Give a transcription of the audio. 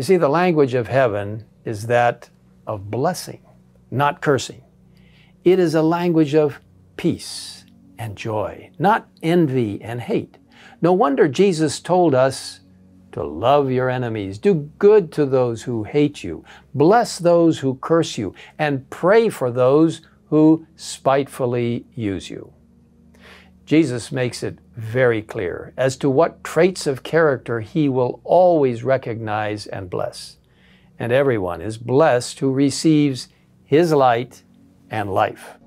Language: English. You see, the language of heaven is that of blessing, not cursing. It is a language of peace and joy, not envy and hate. No wonder Jesus told us to love your enemies, do good to those who hate you, bless those who curse you, and pray for those who spitefully use you. Jesus makes it very clear as to what traits of character he will always recognize and bless. And everyone is blessed who receives his light and life.